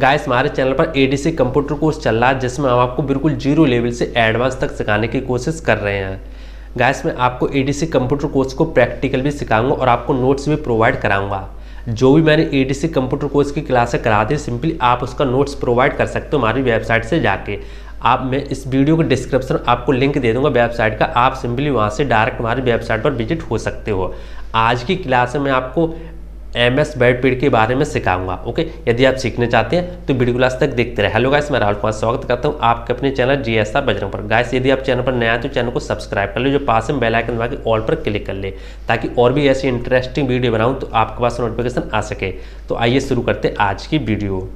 Guys हमारे channel पर ADC computer course चल रहा है जिसमें हम आपको बिल्कुल जीरो लेवल से एडवांस तक सिखाने की कोशिश कर रहे हैं। गाइस मैं आपको एडीसी कंप्यूटर कोर्स को प्रैक्टिकल भी सिखाऊंगा और आपको नोट्स भी प्रोवाइड कराऊंगा। जो भी मैंने एडीसी कंप्यूटर कोर्स की क्लासें करा दी सिंपली आप उसका नोट्स प्रोवाइड कर सकते हो हमारी वेबसाइट से जाके। आप मैं इस वीडियो के डिस्क्रिप्शन आपको लिंक दे दूंगा वेबसाइट का, आप सिंपली वहाँ से डायरेक्ट हमारी वेबसाइट पर विजिट हो सकते हो। आज की क्लास में मैं आपको MS वर्डपैड के बारे में सिखाऊंगा। ओके, यदि आप सीखने चाहते हैं तो वीडियो क्लास तक देखते रहे। हेलो गाइस, मैं राहुल कुमार स्वागत करता हूं आपके अपने चैनल GSR बजरंग पर। गाइस यदि आप चैनल पर नया हैं तो चैनल को सब्सक्राइब कर ले, जो पास में बेल आइकन दबा के ऑल पर क्लिक कर ले ताकि और भी ऐसी इंटरेस्टिंग वीडियो बनाऊँ तो आपके पास नोटिफिकेशन आ सके। तो आइए शुरू करते आज की वीडियो।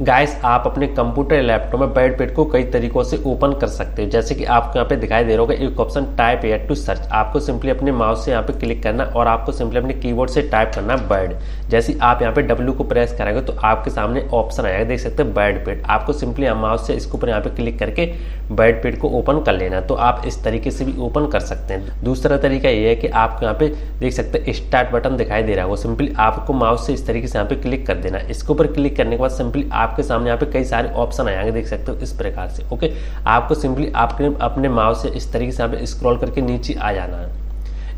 गाइस आप अपने कंप्यूटर या लैपटॉप में वर्डपैड को कई तरीक़ों से ओपन कर सकते हो। जैसे कि आपको यहाँ पे दिखाई दे रहा होगा एक option type here to search, आपको सिंपली अपने माउस से यहाँ पे क्लिक करना और आपको सिंपली अपने कीबोर्ड से टाइप करना है वर्ड। जैसे आप यहाँ पे W को प्रेस करेंगे तो आपके सामने ऑप्शन आएगा, देख सकते हैं वर्डपैड। आपको सिंपली माउस से इसके ऊपर यहाँ पे क्लिक करके वर्डपैड को ओपन कर लेना। तो आप इस तरीके से भी ओपन कर सकते हैं। दूसरा तरीका ये है कि आपको यहाँ पे देख सकते हैं स्टार्ट बटन दिखाई दे रहा है, वो सिंपली आपको माउस से इस तरीके से यहाँ पे क्लिक कर देना। इसके ऊपर क्लिक करने के बाद सिंपली आपके सामने यहाँ पे कई सारे ऑप्शन आएंगे, देख सकते हो इस प्रकार से। ओके, आपको सिंपली आपके अपने माउस से इस तरीके से यहाँ पे स्क्रॉल करके नीचे आ जाना है।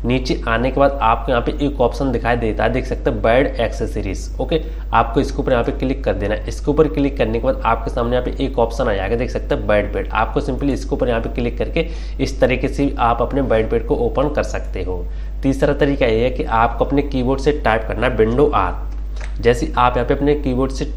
नीचे आने के बाद आपको यहाँ पे एक ऑप्शन दिखाई देता है, देख सकते हैं बर्ड एक्सेसरीज। ओके, आपको इसके ऊपर यहाँ पे क्लिक कर देना है। इसके ऊपर क्लिक करने के बाद आपके सामने यहाँ पे एक ऑप्शन आ जाएगा, देख सकते हैं वर्डपैड। आपको सिंपली इसके ऊपर यहाँ पे क्लिक करके इस तरीके से आप अपने वर्डपैड को ओपन कर सकते हो। तीसरा तरीका ये है कि आपको अपने कीबोर्ड से टाइप करना है विंडो R। जैसे आप यहाँ पे अपने कीबोर्ड से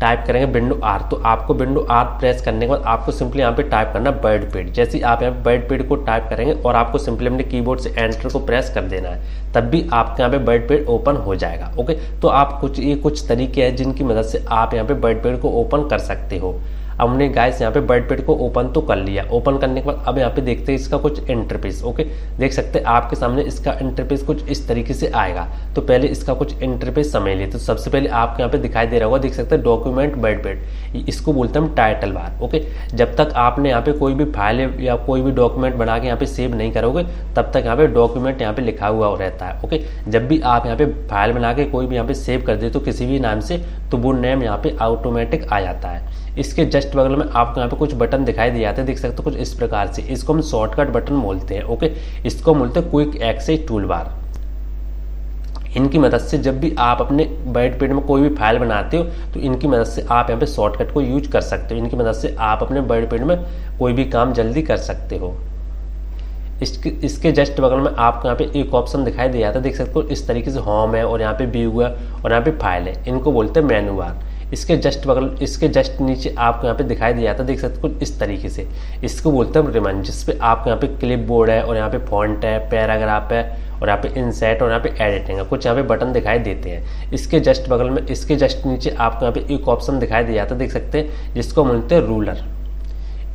टाइप करेंगे विंडो R तो आपको विंडो R प्रेस करने के बाद आपको सिंपली यहाँ पे टाइप करना वर्डपैड। जैसे आप यहाँ पे वर्डपैड को टाइप करेंगे और आपको सिंपली अपने कीबोर्ड से एंटर को प्रेस कर देना है, तब भी आपके यहाँ पे वर्डपैड ओपन हो जाएगा। ओके, तो आप ये कुछ तरीके हैं जिनकी मदद से आप यहाँ पे वर्डपैड को ओपन कर सकते हो। हमने गाइस यहाँ पे वर्डपैड को ओपन तो कर लिया। ओपन करने के बाद अब यहाँ पे देखते हैं इसका कुछ इंटरफेस। ओके, देख सकते हैं आपके सामने इसका इंटरफेस कुछ इस तरीके से आएगा। तो पहले इसका कुछ इंटरफेस समझ लिए। तो सबसे पहले आपको यहाँ पे दिखाई दे रहा होगा, देख सकते हैं डॉक्यूमेंट वर्डपैड, इसको बोलते हैं हम टाइटल बार। ओके, जब तक आपने यहाँ पे कोई भी फाइल या कोई भी डॉक्यूमेंट बना के यहाँ पे सेव नहीं करोगे तब तक यहाँ पे डॉक्यूमेंट यहाँ पे लिखा हुआ रहता है। ओके, जब भी आप यहाँ पे फाइल बना के कोई भी यहाँ पे सेव कर दे तो किसी भी नाम से, तो वो नेम यहाँ पे ऑटोमेटिक आ जाता है। इसके जस्ट बगल में आपको यहाँ पे कुछ बटन दिखाई दिए जाते हैं, देख सकते हो कुछ इस प्रकार से। इसको हम शॉर्टकट बटन बोलते हैं। ओके, इसको हम बोलते हैं क्विक एक्सेस टूल बार। इनकी मदद से जब भी आप अपने वर्डपैड में कोई भी फाइल बनाते हो तो इनकी मदद से आप यहाँ पे शॉर्टकट को यूज कर सकते हो। इनकी मदद से आप अपने वर्डपैड में कोई भी काम जल्दी कर सकते हो। इसके जस्ट बगल में आपको यहाँ पे एक ऑप्शन दिखाई दिया जाता है, देख सकते हो इस तरीके से होम है और यहाँ पे व्यू है और यहाँ पे फाइल है, इनको बोलते हैं मेनू बार। इसके जस्ट नीचे आपको यहाँ पे दिखाई दिया जाता है, देख सकते हो कुछ इस तरीके से, इसको बोलते हैं रिमन, जिस पे आपको यहाँ पे क्लिप बोर्ड है और यहाँ पे फॉन्ट है, पैराग्राफ है और यहाँ पे इंसर्ट और यहाँ पे एडिटिंग है, कुछ यहाँ पे बटन दिखाई देते हैं। इसके जस्ट बगल में, इसके जस्ट नीचे आपको यहाँ पे एक ऑप्शन दिखाई दिया जाता है, देख सकते हैं जिसको बोलते हैं रूलर।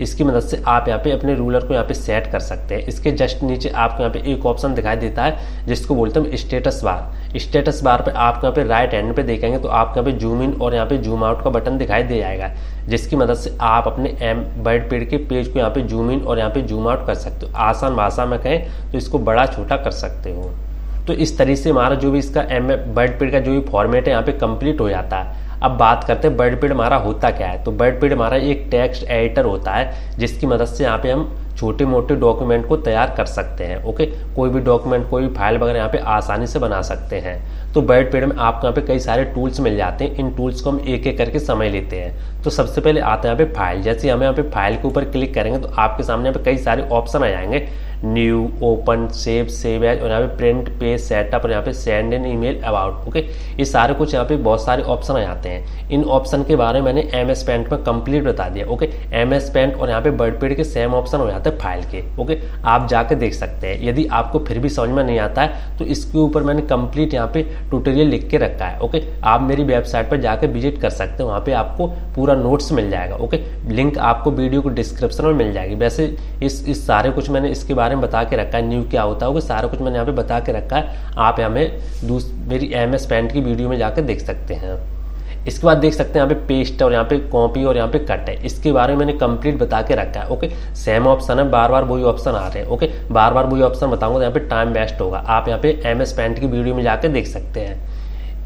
इसकी मदद से आप यहाँ पे अपने रूलर को यहाँ पे सेट कर सकते हैं। इसके जस्ट नीचे आपको यहाँ पे एक ऑप्शन दिखाई देता है जिसको बोलते हैं स्टेटस बार। स्टेटस बार पे आपको यहाँ पे राइट हैंड पे देखेंगे तो आपको यहाँ पे जूम इन और यहाँ पे जूम आउट का बटन दिखाई दे जाएगा, जिसकी मदद से आप अपने वर्डपैड के पेज को यहाँ पे जूम इन और यहाँ पे जूम आउट कर सकते हो। आसान भाषा में कहें तो इसको बड़ा छोटा कर सकते हो। तो इस तरह से हमारा जो भी इसका वर्डपैड का जो भी फॉर्मेट है यहाँ पे कंप्लीट हो जाता है। अब बात करते हैं वर्डपैड हमारा होता क्या है। तो वर्डपैड हमारा एक टेक्स्ट एडिटर होता है जिसकी मदद से यहाँ पे हम छोटे मोटे डॉक्यूमेंट को तैयार कर सकते हैं। ओके, कोई भी डॉक्यूमेंट, कोई भी फाइल वगैरह यहाँ पे आसानी से बना सकते हैं। तो वर्डपैड में आपको यहाँ पे कई सारे टूल्स मिल जाते हैं। इन टूल्स को हम एक एक करके समझ लेते हैं। तो सबसे पहले आते हैं यहाँ पे फाइल। जैसे हम यहाँ पे फाइल के ऊपर क्लिक करेंगे तो आपके सामने यहाँ पे कई सारे ऑप्शन आ जाएंगे, न्यू, ओपन, सेव एज और यहाँ पे प्रिंट, पेज सेटअप और यहाँ पे send an email about. Okay, ये सारे कुछ यहाँ पे बहुत सारे ऑप्शन आ जाते हैं। इन ऑप्शन के बारे में मैंने MS पेंट में कंप्लीट बता दिया। ओके, MS पेंट और यहाँ पे वर्डपैड के सेम ऑप्शन हो जाते हैं फाइल के। ओके, आप जाके देख सकते हैं। यदि आपको फिर भी समझ में नहीं आता है तो इसके ऊपर मैंने कंप्लीट यहाँ पे ट्यूटोरियल लिख के रखा है। ओके, आप मेरी वेबसाइट पर जाकर विजिट कर सकते हो, वहाँ पे आपको पूरा नोट्स मिल जाएगा। ओके, लिंक आपको वीडियो को डिस्क्रिप्शन में मिल जाएगी। वैसे इस सारे कुछ मैंने इसके बारे में बता के रखा है, न्यू क्या होता है, वो सारा कुछ मैंने यहाँ पे बता के रखा है। आप यहाँ मेरी MS पेंट की वीडियो में जाकर देख सकते हैं। इसके बाद देख सकते हैं यहाँ पे पेस्ट और यहाँ पे कॉपी और यहाँ पे कट है, इसके बारे में मैंने कंप्लीट बता के रखा है। ओके, सेम ऑप्शन है, बार बार वही ऑप्शन आ रहे हैं। ओके, बार बार वही ऑप्शन बताऊंगा तो यहाँ पे टाइम वेस्ट होगा। आप यहाँ पे MS पेंट की वीडियो में जाकर देख सकते हैं।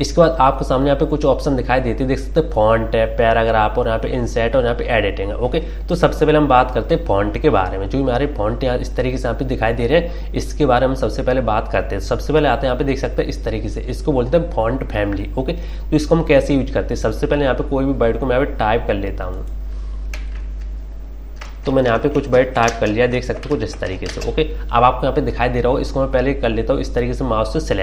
इसके बाद आपके सामने यहाँ पे कुछ ऑप्शन दिखाई देते हैं, देख सकते हैं फॉन्ट है, पैराग्राफ और यहाँ पे इंसर्ट और यहाँ पे एडिटिंग है। ओके, तो सबसे पहले हम बात करते हैं फॉन्ट के बारे में, जो हमारे फॉन्ट यहाँ इस तरीके से यहाँ पे दिखाई दे रहे हैं, इसके बारे में सबसे पहले बात करते हैं। सबसे पहले आते हैं यहाँ पे देख सकते हैं इस तरीके से, इसको बोलते हैं फॉन्ट फैमिली। ओके, तो इसको हम कैसे यूज करते हैं, सबसे पहले यहाँ पे कोई भी वर्ड को मैं यहाँ पे टाइप कर लेता हूँ। तो मैंने यहाँ पे कुछ वर्ड टाइप कर लिया, देख सकते हो कुछ इस तरीके से। ओके, अब आपको यहाँ पे दिखाई दे रहा हो, इसको मैं पहले कर लेता हूँ इस तरीके से माउस से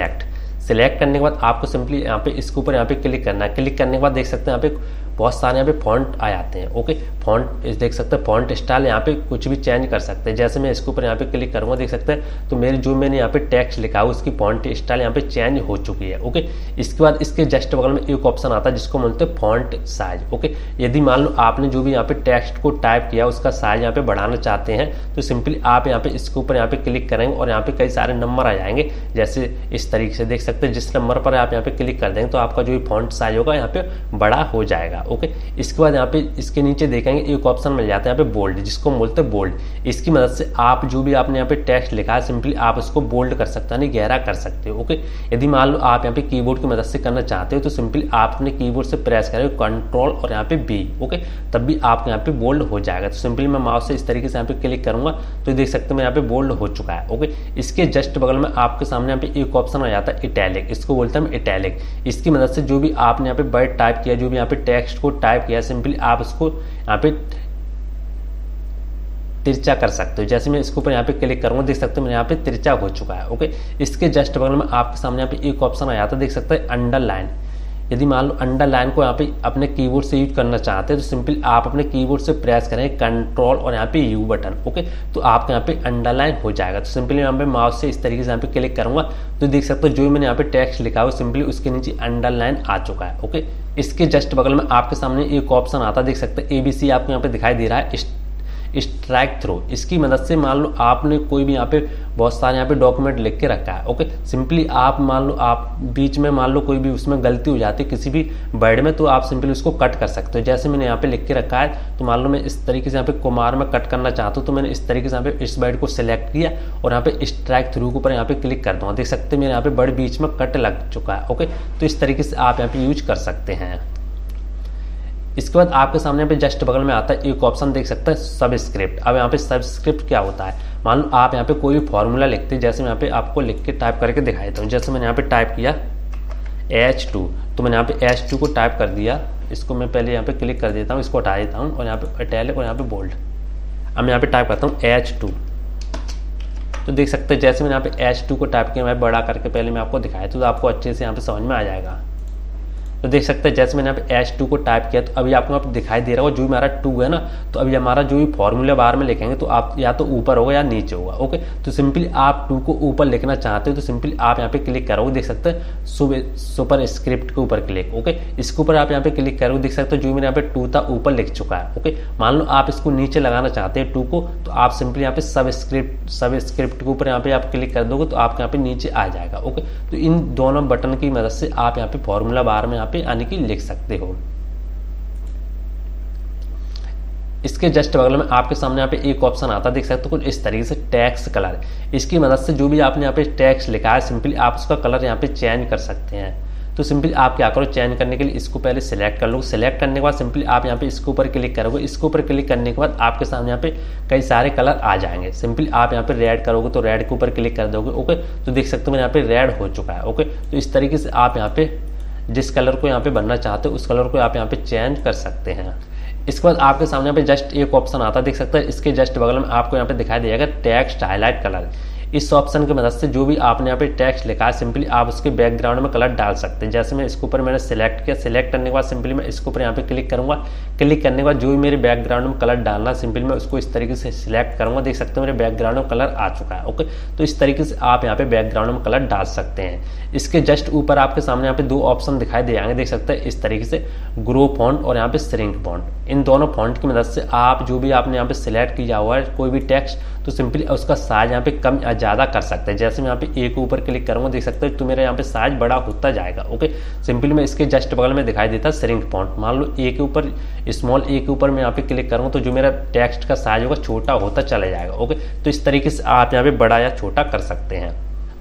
सिलेक्ट करने के बाद आपको सिंपली यहाँ पे इसके ऊपर यहाँ पे क्लिक करना है। क्लिक करने के बाद देख सकते हैं यहाँ पे बहुत सारे यहाँ पे फॉन्ट आ जाते हैं। ओके, फॉन्ट देख सकते हैं, फॉन्ट स्टाइल यहाँ पे कुछ भी चेंज कर सकते हैं। जैसे मैं इसके ऊपर यहाँ पे क्लिक करूँगा, देख सकते हैं तो मेरे जो मैंने यहाँ पे टेक्स्ट लिखा है उसकी फॉन्ट स्टाइल यहाँ पे चेंज हो चुकी है। ओके, इसके बाद इसके जस्ट बगल में एक ऑप्शन आता है जिसको बोलते हैं फॉन्ट साइज। ओके, यदि मान लो आपने जो भी यहाँ पे टेक्स्ट को टाइप किया उसका साइज यहाँ पे बढ़ाना चाहते हैं तो सिंपली आप यहाँ पे इसके ऊपर यहाँ पे क्लिक करेंगे और यहाँ पे कई सारे नंबर आ जाएंगे। जैसे इस तरीके से देख सकते हैं, जिस नंबर पर आप यहाँ पे क्लिक कर देंगे तो आपका जो फॉन्ट साइज होगा यहाँ पे बड़ा हो जाएगा। ओके, इसके बाद यहाँ पे इसके नीचे देखेंगे एक ऑप्शन मिल जाता है यहाँ पे बोल्ड, जिसको बोलते हैं बोल्ड। इसकी मदद से आप जो भी आपने यहाँ पे टेक्स्ट लिखा है सिंपली आप उसको बोल्ड कर सकते हैं, गहरा कर सकते हो। ओके, यदि मान लो आप यहाँ पे कीबोर्ड की मदद से करना चाहते हो तो सिंपली आप अपने कीबोर्ड से प्रेस करेंगे कंट्रोल और यहाँ पे बी। ओके, तब भी आपके यहाँ पे बोल्ड हो जाएगा। तो सिंपली मैं माउस से इस तरीके से यहाँ पे क्लिक करूंगा तो देख सकते हैं मैं यहाँ पे बोल्ड हो चुका है। ओके, इसके जस्ट बगल में आपके सामने यहाँ पे एक ऑप्शन आ जाता है इटैलिक, इसको बोलते हैं इटैलिक। इसकी मदद से जो भी आपने यहाँ पे वर्ड टाइप किया, जो भी यहाँ पे टेक्स्ट को टाइप किया, सिंपली आप उसको यहाँ पे तिरछा कर सकते हो। जैसे मैं इसके ऊपर यहाँ पे क्लिक करूँगा, देख सकते हो मेरे यहाँ पे तिरछा हो चुका है। ओके, इसके जस्ट बगल में आपके सामने यहाँ पे एक ऑप्शन आ जाता है, देख सकते हैं अंडरलाइन। यदि मान लो अंडरलाइन को यहाँ पे अपने कीबोर्ड से यूज करना चाहते हैं तो सिंपली आप अपने कीबोर्ड से प्रेस करेंगे कंट्रोल और यहाँ पे यू बटन। ओके, तो आपके यहाँ पे अंडरलाइन हो जाएगा। तो सिंपली यहाँ पे माउस से इस तरीके से यहाँ पे क्लिक करूँगा तो देख सकते हो जो मैंने यहाँ पे टेक्स्ट लिखा हो सिंपली उसके नीचे अंडरलाइन आ चुका है। ओके, इसके जस्ट बगल में आपके सामने एक ऑप्शन आता है, देख सकते हैं एबीसी आपको यहाँ पे दिखाई दे रहा है, स्ट्राइक थ्रो। इसकी मदद से मान लो आपने कोई भी यहाँ पे बहुत सारे यहाँ पे डॉक्यूमेंट लिख के रखा है। ओके, सिंपली आप मान लो आप बीच में मान लो कोई भी उसमें गलती हो जाती है किसी भी वर्ड में तो आप सिंपली उसको कट कर सकते हो। जैसे मैंने यहाँ पे लिख के रखा है तो मान लो मैं इस तरीके से यहाँ पे कुमार में कट करना चाहता हूँ तो मैंने इस तरीके से यहाँ पे इस वर्ड को सिलेक्ट किया और यहाँ पे स्ट्राइक थ्रू के ऊपर यहाँ पे क्लिक कर दूँगा। देख सकते मेरे यहाँ पे वर्ड बीच में कट लग चुका है। ओके, तो इस तरीके से आप यहाँ पे यूज कर सकते हैं। इसके बाद आपके सामने यहाँ पे जस्ट बगल में आता है एक ऑप्शन, देख सकते हैं सबस्क्रिप्ट। अब यहाँ पे सबस्क्रिप्ट क्या होता है, मान लो आप यहाँ पे कोई भी फॉर्मूला लिखते हैं। जैसे मैं यहाँ पे आपको लिख के टाइप करके दिखा देता हूँ। जैसे मैंने यहाँ पे टाइप किया H2, तो मैंने यहाँ पे H2 को टाइप कर दिया। इसको मैं पहले यहाँ पे क्लिक कर देता हूँ, इसको हटा देता हूँ और यहाँ पे इटैलिक और यहाँ पे बोल्ड। अब मैं यहाँ पे टाइप करता हूँ H2, तो देख सकते हैं जैसे मैंने यहाँ पे H2 को टाइप किया, मैं बड़ा करके पहले मैं आपको दिखाया तो आपको अच्छे से यहाँ पे समझ में आ जाएगा। तो देख सकते हैं जैसे मैंने यहाँ पे H2 को टाइप किया तो अभी आपको यहाँ पे दिखाई दे रहा होगा जो हमारा 2 है ना, तो अभी हमारा जो भी फॉर्मूला बार में लिखेंगे तो आप या तो ऊपर होगा या नीचे होगा। ओके, तो सिंपली आप 2 को ऊपर लिखना चाहते हो तो सिंपली आप यहाँ पे क्लिक करोगे, देख सकते हैं सुपर स्क्रिप्ट के ऊपर क्लिक। ओके, इसके ऊपर आप यहाँ पे क्लिक करोगे, देख सकते हो जो मेरे यहाँ पे 2 था ऊपर लिख चुका है। ओके, मान लो आप इसको नीचे लगाना चाहते हैं 2 को, तो आप सिंपली यहाँ पे सब स्क्रिप्ट के ऊपर यहाँ पे आप क्लिक कर दोगे तो आपके यहाँ पे नीचे आ जाएगा। ओके, तो इन दोनों बटन की मदद से आप यहाँ पे फॉर्मूला बार में पे आने की लिख सकते हो। इसके जस्ट बगल में आपके सामने यहाँ पे एक ऑप्शन आता है, देख सकते हो कुछ इस तरीके से टेक्स्ट कलर। इसकी मदद से जो भी आपने यहाँ पे टेक्स्ट लिखा है सिंपली आप उसका कलर यहाँ पे चेंज कर सकते हैं। तो सिंपली आप क्या करो, चेंज करने के लिए इसको पहले सिलेक्ट कर लो। सिलेक्ट करने के बाद सिंपली आप यहाँ पे इसके ऊपर क्लिक करोगे। इसके ऊपर क्लिक करने के बाद आपके सामने यहाँ पे कई सारे कलर आ जाएंगे। सिंपली आप यहाँ पे रेड करोगे तो रेड के ऊपर क्लिक कर दोगे। ओके, तो देख सकते हो यहाँ पे रेड हो चुका है। ओके, तो इस तरीके से आप यहाँ पे जिस कलर को यहाँ पे बनना चाहते हो उस कलर को आप यहाँ पे चेंज कर सकते हैं। इसके बाद आपके सामने यहाँ पे जस्ट एक ऑप्शन आता है, देख सकते हैं इसके जस्ट बगल में आपको यहाँ पे दिखाई देगा टेक्स्ट हाईलाइट कलर। इस ऑप्शन की मदद से जो भी आपने यहाँ पे टेक्स्ट लिखा है सिंपली आप उसके बैकग्राउंड में कलर डाल सकते हैं। जैसे मैं इसके ऊपर मैंने सिलेक्ट किया, सिलेक्ट करने के बाद सिंपली मैं इसके ऊपर यहाँ पे क्लिक करूँगा। क्लिक करने के बाद जो भी मेरे बैकग्राउंड में कलर डालना सिंपली मैं उसको इस तरीके से सिलेक्ट करूँगा। देख सकते हो मेरे बैकग्राउंड में कलर आ चुका है। ओके, तो इस तरीके से आप यहाँ पे बैकग्राउंड में कलर डाल सकते हैं। इसके जस्ट ऊपर आपके सामने यहाँ पे 2 ऑप्शन दिखाई दे जाएंगे, देख सकते हैं इस तरीके से ग्रो फॉन्ट और यहाँ पे श्रिंक फॉन्ट। इन दोनों फॉन्ट की मदद से आप जो भी आपने यहाँ पे सिलेक्ट किया हुआ है कोई भी टेक्स्ट तो सिंपली उसका साइज यहाँ पे कम या ज़्यादा कर सकते हैं। जैसे मैं यहाँ पे एक ऊपर क्लिक करूँगा, देख सकते हो तो मेरा यहाँ पे साइज बड़ा होता जाएगा। ओके, सिंपली मैं इसके जस्ट बगल में दिखाई देता श्रिंक फॉन्ट। मान लो एक के ऊपर स्मॉल एक के ऊपर मैं यहाँ पे क्लिक करूँगा तो जो मेरा टेक्स्ट का साइज होगा छोटा होता चला जाएगा। ओके, तो इस तरीके से आप यहाँ पे बड़ा या छोटा कर सकते हैं।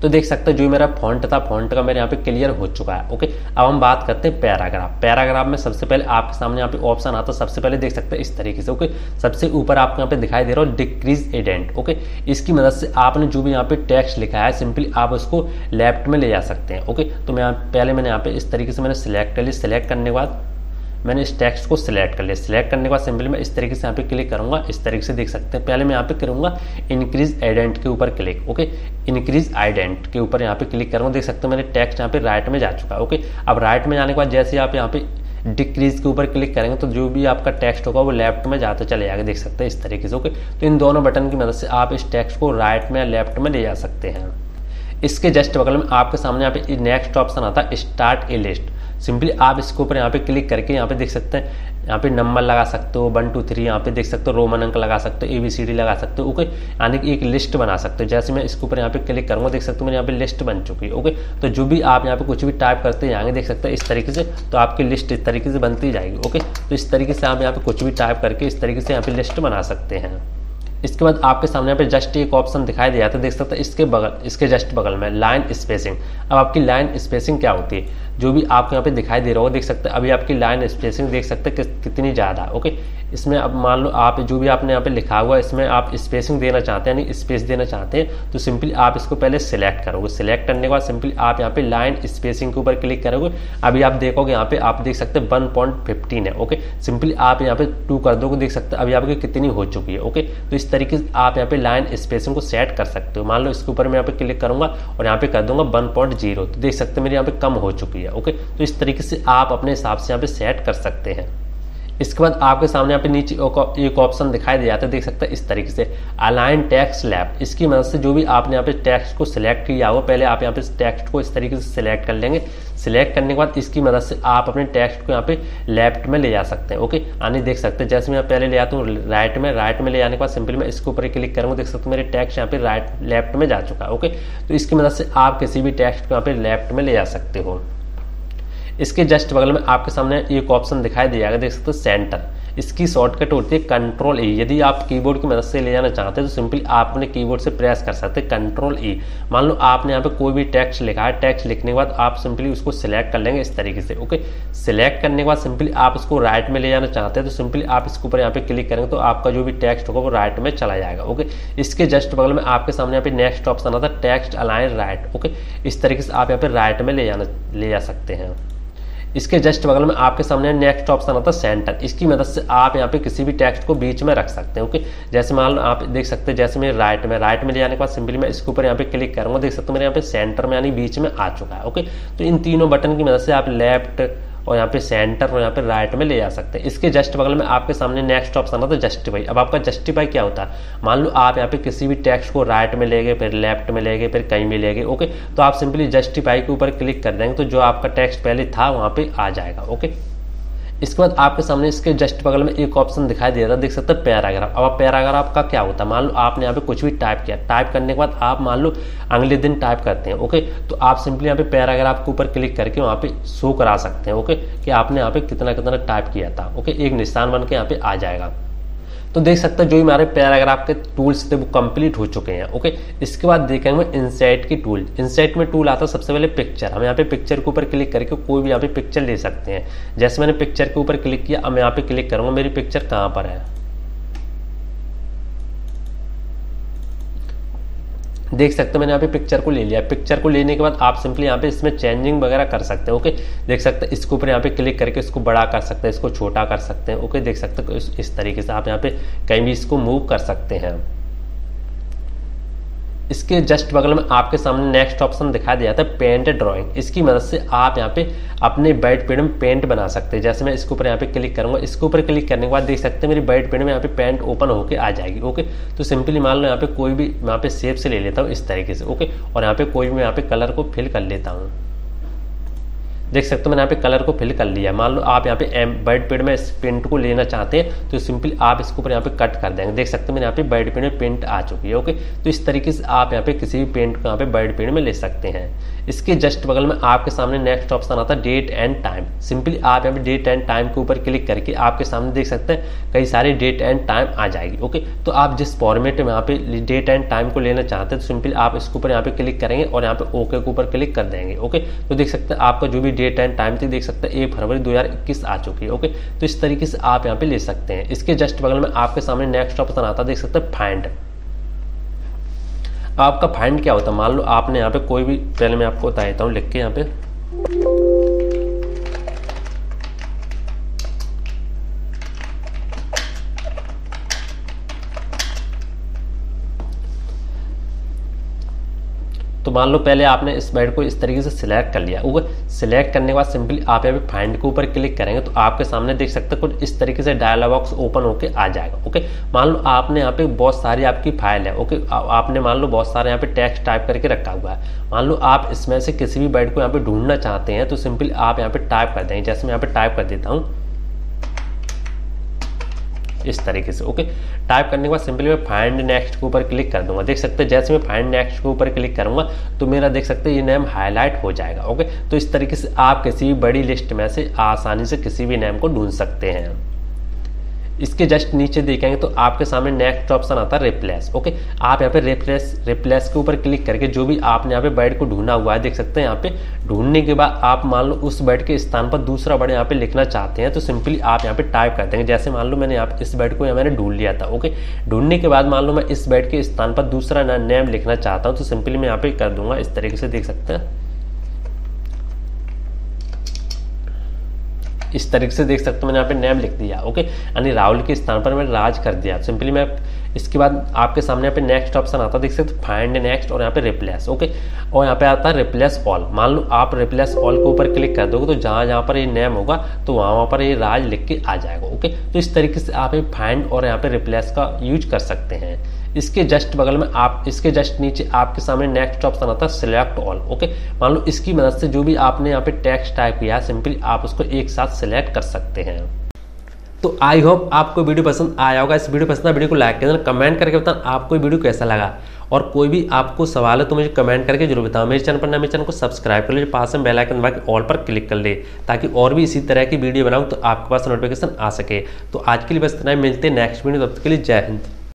तो देख सकते हो जो मेरा फॉन्ट था, फॉन्ट का मेरे यहाँ पे क्लियर हो चुका है। ओके, अब हम बात करते हैं पैराग्राफ। पैराग्राफ में सबसे पहले आपके सामने यहाँ पे ऑप्शन आता है, सबसे पहले देख सकते हैं इस तरीके से। ओके, सबसे ऊपर आपको यहाँ पे दिखाई दे रहा हो डिक्रीज एडेंट। ओके, इसकी मदद से आपने जो भी यहाँ पे टेक्स्ट लिखा है सिंपली आप उसको लेफ्ट में ले जा सकते हैं। ओके, तो मैं पहले मैंने यहाँ पे इस तरीके से मैंने सिलेक्ट कर ली। सिलेक्ट करने के बाद मैंने इस टेक्स्ट को सिलेक्ट कर लिया। सिलेक्ट करने के बाद सिंपली मैं इस तरीके से यहाँ पे क्लिक करूँगा। इस तरीके से देख सकते हैं पहले मैं यहाँ पे करूँगा इंक्रीज आइडेंट के ऊपर क्लिक। ओके, इंक्रीज आइडेंट के ऊपर यहाँ पे क्लिक करूँगा। देख सकते हैं मैंने टेक्स्ट यहाँ पे राइट में जा चुका है। ओके, अब राइट में जाने के बाद जैसे आप यहाँ पे डिक्रीज के ऊपर क्लिक करेंगे तो जो भी आपका टेक्स्ट होगा वो लेफ्ट में जाते चले जाएगा, देख सकते हैं इस तरीके से। ओके, तो इन दोनों बटन की मदद से आप इस टेक्स्ट को राइट में या लेफ्ट में ले जा सकते हैं। इसके जस्ट बगल में आपके सामने यहाँ पे नेक्स्ट ऑप्शन आता है स्टार्ट ए लिस्ट। सिंपली आप इसके ऊपर यहाँ पे क्लिक करके यहाँ पे देख सकते हैं यहाँ पे नंबर लगा सकते हो 1 2 3, यहाँ पे देख सकते हो रोमन अंक लगा सकते हो, ABCD लगा सकते हो। ओके, यानी कि एक लिस्ट बना सकते हो। जैसे मैं इसके ऊपर यहाँ पे क्लिक करूँगा देख सकते हो मेरे यहाँ पे लिस्ट बन चुकी है। ओके, तो जो भी आप यहाँ पे कुछ भी टाइप करते जाएंगे देख सकते हैं इस तरीके से, तो आपकी लिस्ट इस तरीके से बनती जाएगी। ओके, तो इस तरीके से आप यहाँ पे कुछ भी टाइप करके इस तरीके से यहाँ पे लिस्ट बना सकते हैं। इसके बाद आपके सामने यहाँ पे जस्ट एक ऑप्शन दिखाई दिया था, देख सकते हैं इसके जस्ट बगल में लाइन स्पेसिंग। अब आपकी लाइन स्पेसिंग क्या होती है जो भी आपको यहाँ पे दिखाई दे रहा हो, देख सकते हैं अभी आपकी लाइन स्पेसिंग देख सकते हैं कितनी ज़्यादा। ओके, इसमें अब मान लो आप जो भी आपने यहाँ पे लिखा हुआ है इसमें आप स्पेसिंग देना चाहते हैं यानी स्पेस देना चाहते हैं, तो सिंपली आप इसको पहले सिलेक्ट करोगे। सिलेक्ट करने के बाद सिंपली आप यहाँ पे लाइन स्पेसिंग के ऊपर क्लिक करोगे। अभी आप देखोगे यहाँ पे आप देख सकते हैं 1.15 है। ओके, सिंपली आप यहाँ पे 2 कर दोगे, देख सकते हैं अभी आपकी कितनी हो चुकी है। ओके, तो इस तरीके से आप यहाँ पे लाइन स्पेसिंग को सेट कर सकते हो। मान लो इसके ऊपर मैं यहाँ पे क्लिक करूँगा और यहाँ पे कर दूंगा 1.0, तो देख सकते हैं मेरी यहाँ पे कम हो चुकी है। ओके, तो इस तरीके से आप अपने हिसाब से यहाँ पे सेट कर सकते हैं। इसके बाद आपके सामने यहाँ पे नीचे एक ऑप्शन दिखाई दे जाता है, देख सकते हैं इस तरीके से अलाइन टेक्स्ट लैब। इसकी मदद से जो भी आपने यहाँ पे टेक्स्ट को सिलेक्ट किया हो, पहले आप यहाँ पे टेक्स्ट को इस तरीके से सिलेक्ट कर लेंगे। सिलेक्ट करने के बाद इसकी मदद से आप अपने टेक्स्ट को यहाँ पे लेफ्ट में ले जा सकते हैं। ओके, यानी देख सकते हैं जैसे मैं पहले ले जाता हूँ राइट में ले जाने के बाद सिंपली मैं इसके ऊपर क्लिक करूँगा, देख सकते मेरे टेक्स्ट यहाँ पे लेफ्ट में जा चुका है। ओके, तो इसकी मदद से आप किसी भी टेक्स्ट को यहाँ पे लेफ्ट में ले जा सकते हो। इसके जस्ट बगल में आपके सामने एक ऑप्शन दिखाई दिया, देख सकते हो सेंटर। इसकी शॉर्टकट होती है कंट्रोल ई। यदि आप कीबोर्ड की मदद से ले जाना चाहते हैं तो सिंपली आप अपने कीबोर्ड से प्रेस कर सकते हैं कंट्रोल ई। मान लो आपने यहाँ पे कोई भी टेक्स्ट लिखा है, टेक्स्ट लिखने के बाद आप सिंपली उसको सिलेक्ट कर लेंगे इस तरीके से। ओके, सिलेक्ट करने के बाद सिंपली आप उसको राइट में ले जाना चाहते हैं तो सिंपली आप इसके ऊपर यहाँ पे क्लिक करेंगे तो आपका जो भी टेक्स्ट होगा वो राइट में चला जाएगा। ओके, इसके जस्ट बगल में आपके सामने यहाँ पे नेक्स्ट ऑप्शन आता है टेक्स्ट अलाइन राइट। ओके, इस तरीके से आप यहाँ पे राइट में ले जा सकते हैं। इसके जस्ट बगल में आपके सामने नेक्स्ट ऑप्शन आता है सेंटर। इसकी मदद से आप यहाँ पे किसी भी टेक्स्ट को बीच में रख सकते हैं। ओके, जैसे मान लो आप देख सकते हैं जैसे मैं राइट में ले जाने के बाद सिंपली मैं इसके ऊपर यहाँ पे क्लिक करूँगा, देख सकते हो मेरे यहाँ पे सेंटर में यानी बीच में आ चुका है। ओके, तो इन तीनों बटन की मदद से आप लेफ्ट और यहाँ पे सेंटर और यहाँ पे राइट में ले जा सकते हैं। इसके जस्ट बगल में आपके सामने नेक्स्ट ऑप्शन आता है जस्टिफाई। अब आपका जस्टिफाई क्या होता है, मान लो आप यहाँ पे किसी भी टेक्स्ट को राइट में ले गए, फिर लेफ्ट में ले गए, फिर कहीं में ले गए। ओके, तो आप सिंपली जस्टिफाई के ऊपर क्लिक कर देंगे तो जो आपका टेक्स्ट पहले था वहाँ पे आ जाएगा। ओके, इसके बाद आपके सामने इसके जस्ट बगल में एक ऑप्शन दिखाई दे रहा है, देख सकते हैं पैराग्राफ। अब पैराग्राफ का क्या होता है, मान लो आपने यहाँ पे कुछ भी टाइप किया, टाइप करने के बाद आप मान लो अगले दिन टाइप करते हैं। ओके, तो आप सिंपली यहाँ पे पैराग्राफ के ऊपर क्लिक करके वहाँ पे शो करा सकते हैं। ओके, कि आपने यहाँ पे कितना कितना टाइप किया था। ओके, एक निशान बन के यहाँ पे आ जाएगा। तो देख सकते हैं जो हमारे पैराग्राफ के टूल्स थे वो कंप्लीट हो चुके हैं। ओके, इसके बाद देखेंगे इनसाइट की टूल। इनसाइट में टूल आता है सबसे पहले पिक्चर। हम यहाँ पे पिक्चर के ऊपर क्लिक करके कोई भी यहाँ पे पिक्चर ले सकते हैं। जैसे मैंने पिक्चर के ऊपर क्लिक किया, अब मैं यहाँ पे क्लिक करूँगा मेरी पिक्चर कहाँ पर है, देख सकते हो मैंने यहाँ पे पिक्चर को ले लिया। पिक्चर को लेने के बाद आप सिंपली यहाँ पे इसमें चेंजिंग वगैरह कर सकते हैं। ओके, देख सकते हैं इसके ऊपर यहाँ पे क्लिक करके इसको बड़ा कर सकते हैं, इसको छोटा कर सकते हैं। ओके, देख सकते हो इस तरीके से आप यहाँ पे कहीं भी इसको मूव कर सकते हैं। इसके जस्ट बगल में आपके सामने नेक्स्ट ऑप्शन दिखाई दिया था पेंट ड्राइंग। इसकी मदद से आप यहाँ पे अपने बैट पेन में पेंट बना सकते हैं। जैसे मैं इसके ऊपर यहाँ पे क्लिक करूँगा, इसके ऊपर क्लिक करने के बाद देख सकते हैं मेरी बैट पेन में यहाँ पे पेंट ओपन होकर आ जाएगी। ओके, तो सिंपली मान लो यहाँ पे कोई भी यहाँ पे शेप से ले लेता हूँ इस तरीके से। ओके, और यहाँ पे कोई भी यहाँ पे कलर को फिल कर लेता हूँ। देख सकते हो मैंने यहाँ पे कलर को फिल कर लिया। मान लो आप यहाँ पे वर्ड पैड में इस पेंट को लेना चाहते हैं तो सिंपली आप इसके ऊपर यहाँ पे कट कर देंगे। देख सकते हो मैंने यहाँ पे वर्ड पैड में पेंट आ चुकी है। ओके, तो इस तरीके से आप यहाँ पे किसी भी पेंट को यहाँ पे वर्ड पैड में ले सकते हैं। इसके जस्ट बगल में आपके सामने नेक्स्ट ऑप्शन आता है डेट एंड टाइम। सिंपली आप यहाँ पे डेट एंड टाइम के ऊपर क्लिक करके आपके सामने देख सकते हैं कई सारे डेट एंड टाइम आ जाएगी। ओके, तो आप जिस फॉर्मेट में यहाँ पे डेट एंड टाइम को लेना चाहते हैं तो सिंपली आप इसके ऊपर यहाँ पे क्लिक करेंगे और यहाँ पे ओके के ऊपर क्लिक कर देंगे। ओके, तो देख सकते हैं आपका जो भी डेट एंड टाइम थी, देख सकते हैं 1 फरवरी 2021 आ चुकी है। ओके, तो इस तरीके से आप यहाँ पे ले सकते हैं। इसके जस्ट बगल में आपके सामने नेक्स्ट ऑप्शन आता है, देख सकते हैं फाइंड। आपका फाइंड क्या होता है, मान लो आपने यहाँ पे कोई भी, पहले मैं आपको बता देता हूँ लिख के यहाँ पे, तो मान लो पहले आपने इस वर्ड को इस तरीके से सिलेक्ट कर लिया। वो सिलेक्ट करने के बाद सिंपली आप यहाँ पे फाइंड के ऊपर क्लिक करेंगे तो आपके सामने देख सकते हैं कुछ इस तरीके से डायलॉग बॉक्स ओपन होके आ जाएगा। ओके, मान लो आपने यहाँ पे बहुत सारी आपकी फाइल है। ओके, आपने मान लो बहुत सारे यहाँ पे टेक्स्ट टाइप करके रखा हुआ है। मान लो आप इसमें से किसी भी वर्ड को यहाँ पे ढूंढना चाहते हैं तो सिंपली आप यहाँ पे टाइप कर देंगे। जैसे मैं यहाँ पे टाइप कर देता हूँ इस तरीके से। ओके, टाइप करने के बाद सिंपली मैं फाइंड नेक्स्ट के ऊपर क्लिक कर दूंगा। देख सकते हैं जैसे मैं फाइंड नेक्स्ट के ऊपर क्लिक करूंगा तो मेरा देख सकते हैं ये नेम हाईलाइट हो जाएगा। ओके, तो इस तरीके से आप किसी भी बड़ी लिस्ट में से आसानी से किसी भी नेम को ढूंढ सकते हैं। इसके जस्ट नीचे देखेंगे तो आपके सामने नेक्स्ट ऑप्शन आता है रिप्लेस। ओके, आप यहाँ पे रिप्लेस के ऊपर क्लिक करके जो भी आपने यहाँ पे वर्ड को ढूंढा हुआ है, देख सकते हैं यहाँ पे ढूंढने के बाद आप मान लो उस वर्ड के स्थान पर दूसरा वर्ड यहाँ पे लिखना चाहते हैं तो सिंपली आप यहाँ पे टाइप कर देंगे। जैसे मान लो मैंने यहाँ पे इस वर्ड को मैंने ढूंढ लिया था। ओके, ढूंढने के बाद मान लो मैं इस वर्ड के स्थान पर दूसरा नेम लिखना चाहता हूँ तो सिंपली मैं यहाँ पे कर दूंगा इस तरीके से। देख सकते हैं इस तरीके से, देख सकते हो मैंने यहाँ पे नेम लिख दिया। ओके, यानी राहुल के स्थान पर मैंने राज कर दिया। सिंपली मैं इसके बाद आपके सामने यहाँ पे नेक्स्ट ऑप्शन आता है, देख सकते हो फाइंड नेक्स्ट और यहाँ पे रिप्लेस। ओके, और यहाँ पे आता है रिप्लेस ऑल। मान लो आप रिप्लेस ऑल के ऊपर क्लिक कर दोगे तो जहाँ जहाँ पर ये नेम होगा तो वहाँ पर ये राज लिख के आ जाएगा। ओके, तो इस तरीके से आप ये फाइंड और यहाँ पे रिप्लेस का यूज कर सकते हैं। इसके जस्ट बगल में आप, इसके जस्ट नीचे आपके सामने नेक्स्ट ऑप्शन आता है सिलेक्ट ऑल। ओके, मान लो इसकी मदद से जो भी आपने यहाँ पे टेक्स्ट टाइप किया है सिंपली आप उसको एक साथ सिलेक्ट कर सकते हैं। तो आई होप आपको वीडियो पसंद आया होगा। इस वीडियो पसंद आया वीडियो को लाइक कर देना, कमेंट करके बताना आपको वीडियो कैसा लगा, और कोई भी आपको सवाल है तो मुझे कमेंट करके जरूर बताओ। मेरे चैनल पर ना, मेरे चैनल को सब्सक्राइब कर लीजिए, पास में बेल आइकन दबा के ऑल पर क्लिक कर ले ताकि और भी इसी तरह की वीडियो बनाऊँ तो आपके पास नोटिफिकेशन आ सके। तो आज के लिए बस इतना ही, मिलते हैं नेक्स्ट वीडियो, तब तक के लिए जय हिंद।